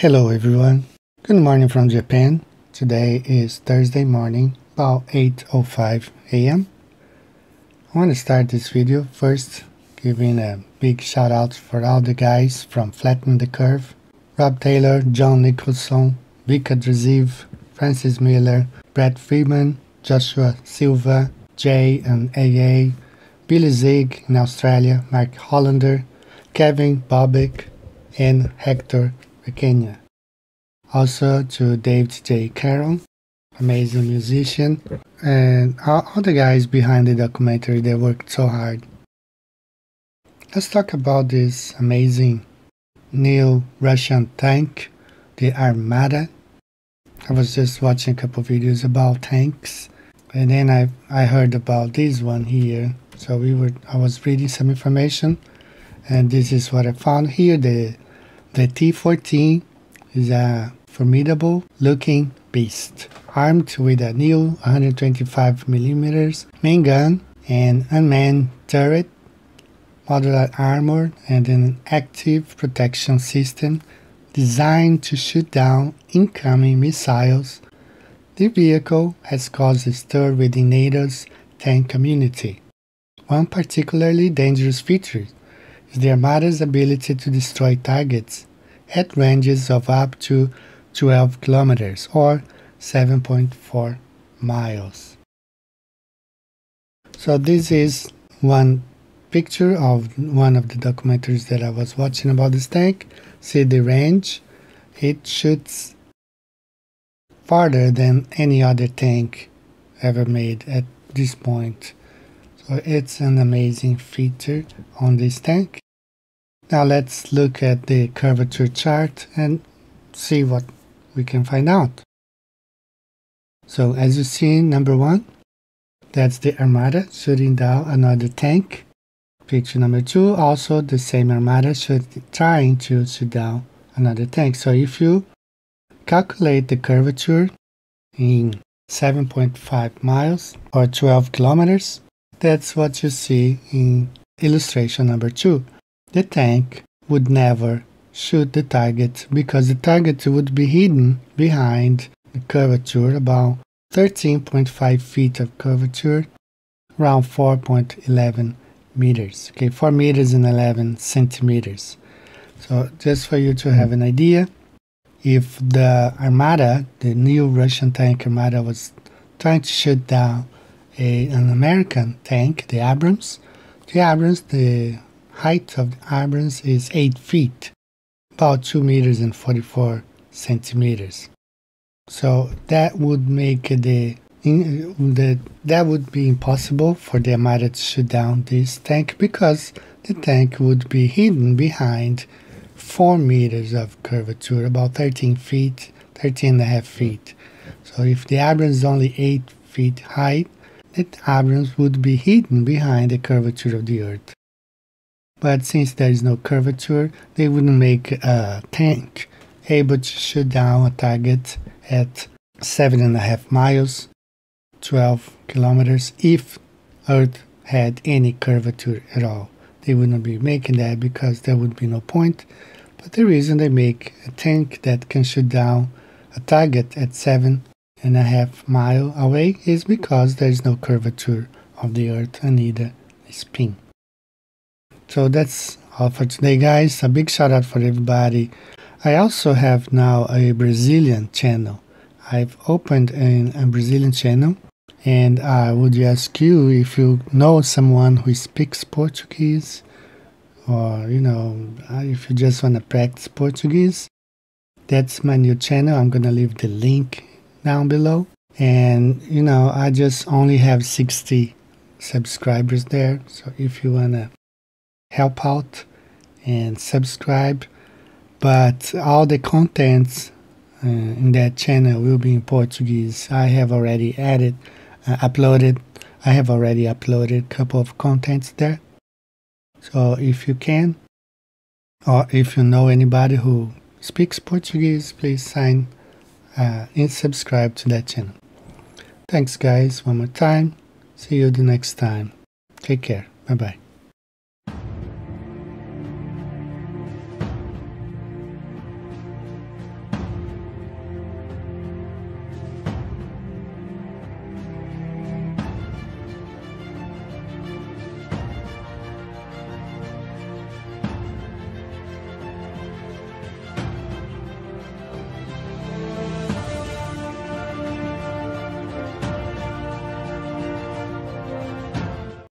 Hello everyone, good morning from Japan. Today is Thursday morning, about 8:05 a.m. I want to start this video first giving a big shout out for all the guys from Flatten the Curve, Rob Taylor, John Nicholson, Vika Drzeev, Francis Miller, Brad Friedman, Joshua Silva, J and AA, Billy Zig in Australia, Mark Hollander, Kevin Bobick and Hector Kenya. Also to David J Carroll, amazing musician, and all the guys behind the documentary. They worked so hard. Let's talk about this amazing new Russian tank, the Armata. I was just watching a couple videos about tanks, and then I heard about this one here. So I was reading some information, and this is what I found here. The T14 is a formidable looking beast, armed with a new 125mm main gun, an unmanned turret, modular armor, and an active protection system designed to shoot down incoming missiles. The vehicle has caused a stir within NATO's tank community. One particularly dangerous feature is the Armata's ability to destroy targets at ranges of up to 12 kilometers or 7.4 miles. So this is one picture of one of the documentaries that I was watching about this tank. See the range. It shoots farther than any other tank ever made at this point. So it's an amazing feature on this tank. Now let's look at the curvature chart and see what we can find out. So as you see, number one, that's the Armata shooting down another tank. Picture number two, also the same Armata trying to shoot down another tank. So if you calculate the curvature in 7.5 miles or 12 kilometers, that's what you see in illustration number two. The tank would never shoot the target because the target would be hidden behind the curvature, about 13.5 feet of curvature, around 4.11 meters. Okay, 4 meters and 11 centimeters. So just for you to have an idea, if the Armata, the new Russian tank Armata, was trying to shoot down an American tank, the Abrams. The height of the Abrams is 8 feet, about 2 meters and 44 centimeters. So that would make that would be impossible for the Armata to shoot down this tank because the tank would be hidden behind 4 meters of curvature, about 13 feet, 13 and a half feet. So if the Abrams is only 8 feet high, that Abrams would be hidden behind the curvature of the Earth. But since there is no curvature, they wouldn't make a tank able to shoot down a target at 7.5 miles, 12 kilometers, if Earth had any curvature at all. They wouldn't be making that because there would be no point. But the reason they make a tank that can shoot down a target at 7.5 mile away is because there is no curvature of the Earth and neither a spin. So that's all for today, guys. A big shout out for everybody. I also have now a Brazilian channel. I've opened a Brazilian channel, and I would ask you if you know someone who speaks Portuguese, or if you just want to practice Portuguese. That's my new channel. I'm gonna leave the link down below, and I just only have 60 subscribers there. So if you wanna help out and subscribe, but all the contents in that channel will be in Portuguese. I have already uploaded a couple of contents there. So if you can, or if you know anybody who speaks Portuguese, please sign and subscribe to that channel. Thanks guys one more time. See you the next time. Take care. Bye bye.